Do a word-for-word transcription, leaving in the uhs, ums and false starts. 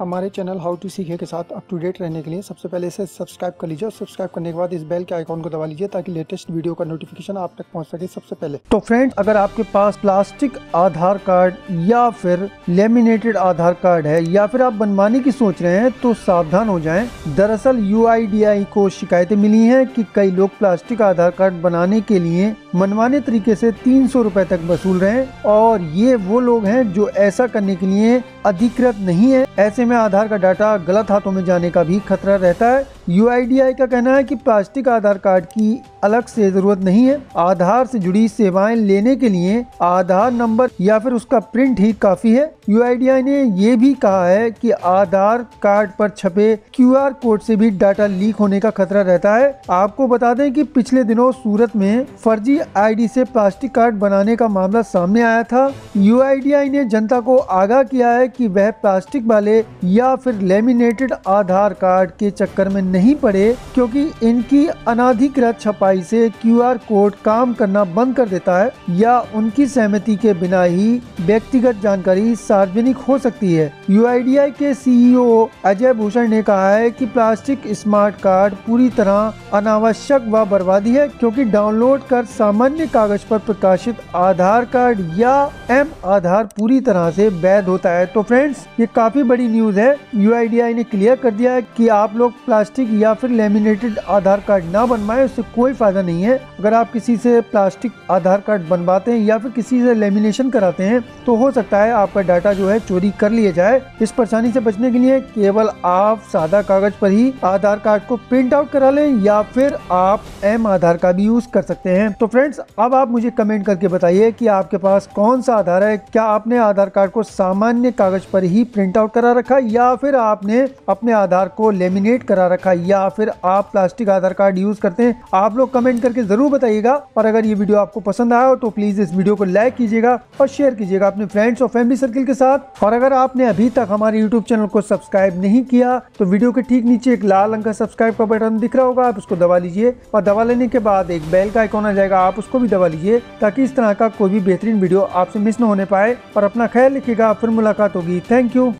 हमारे channel how to सीखे के साथ अप टू डेट रहने के लिए सबसे पहले इसे सब्सक्राइब कर लीजिए और सब्सक्राइब करने के बाद इस बेल के आइकॉन को दबा लीजिए ताकि लेटेस्ट वीडियो का नोटिफिकेशन आप तक पहुंच सके सबसे पहले। तो फ्रेंड्स, अगर आपके पास प्लास्टिक आधार कार्ड या फिर लेमिनेटेड आधार कार्ड है या फिर आप बनवाने की सोच रहे हैं तो सावधान हो जाए। दरअसल यू आई डी आई को शिकायतें मिली है कि कई लोग प्लास्टिक आधार कार्ड बनाने के लिए मनमाने तरीके से तीन सौ रुपए तक वसूल रहे हैं और ये वो लोग हैं जो ऐसा करने के लिए अधिकृत नहीं है। ऐसे में आधार का डाटा गलत हाथों में जाने का भी खतरा रहता है। यू आई डी आई का कहना है कि प्लास्टिक आधार कार्ड की अलग से जरूरत नहीं है। आधार से जुड़ी सेवाएं लेने के लिए आधार नंबर या फिर उसका प्रिंट ही काफी है। यू आई डी आई ने ये भी कहा है कि आधार कार्ड पर छपे क्यू आर कोड से भी डाटा लीक होने का खतरा रहता है। आपको बता दें कि पिछले दिनों सूरत में फर्जी आई डी से प्लास्टिक कार्ड बनाने का मामला सामने आया था। यू आई डी आई ने जनता को आगाह किया है कि वह प्लास्टिक वाले या फिर लेमिनेटेड आधार कार्ड के चक्कर में नहीं पड़े, क्योंकि इनकी अनाधिकृत छपाई से क्यू आर कोड काम करना बंद कर देता है या उनकी सहमति के बिना ही व्यक्तिगत जानकारी सार्वजनिक हो सकती है। यू आई डी आई के सी ई ओ अजय भूषण ने कहा है कि प्लास्टिक स्मार्ट कार्ड पूरी तरह अनावश्यक व बर्बादी है, क्योंकि डाउनलोड कर सामान्य कागज पर प्रकाशित आधार कार्ड या एम आधार पूरी तरह से वैध होता है। तो फ्रेंड्स, ये काफी बड़ी न्यूज है। यू आई डी आई ने क्लियर कर दिया है कि आप लोग प्लास्टिक या फिर लेमिनेटेड आधार कार्ड ना बनवाएं, उससे कोई फायदा नहीं है। अगर आप किसी से प्लास्टिक आधार कार्ड बनवाते हैं या फिर किसी से लेमिनेशन कराते हैं तो हो सकता है आपका डाटा जो है चोरी कर लिया जाए। इस परेशानी से बचने के लिए केवल आप सादा कागज पर ही आधार कार्ड को प्रिंट आउट करा ले या फिर आप एम आधार का भी यूज कर सकते हैं। तो फ्रेंड्स, अब आप मुझे कमेंट करके बताइए कि आपके पास कौन सा आधार है। क्या आपने आधार कार्ड को सामान्य कागज पर ही प्रिंट आउट करा रखा या फिर आपने अपने आधार को लेमिनेट करा रखा या फिर आप प्लास्टिक आधार कार्ड यूज करते हैं? आप लोग कमेंट करके जरूर बताइएगा। और अगर ये वीडियो आपको पसंद आया हो तो प्लीज इस वीडियो को लाइक कीजिएगा और शेयर कीजिएगा अपने फ्रेंड्स और फैमिली सर्कल के साथ। और अगर आपने अभी तक हमारे यूट्यूब चैनल को सब्सक्राइब नहीं किया तो वीडियो के ठीक नीचे एक लाल रंग का सब्सक्राइब का बटन दिख रहा होगा, आप उसको दबा लीजिए और दबा लेने के बाद एक बेल का आइकॉन आ जाएगा, आप उसको भी दबा लीजिए ताकि इस तरह का कोई भी बेहतरीन वीडियो आपसे मिस न होने पाए। और अपना ख्याल रखिएगा, फिर मुलाकात होगी। Thank you.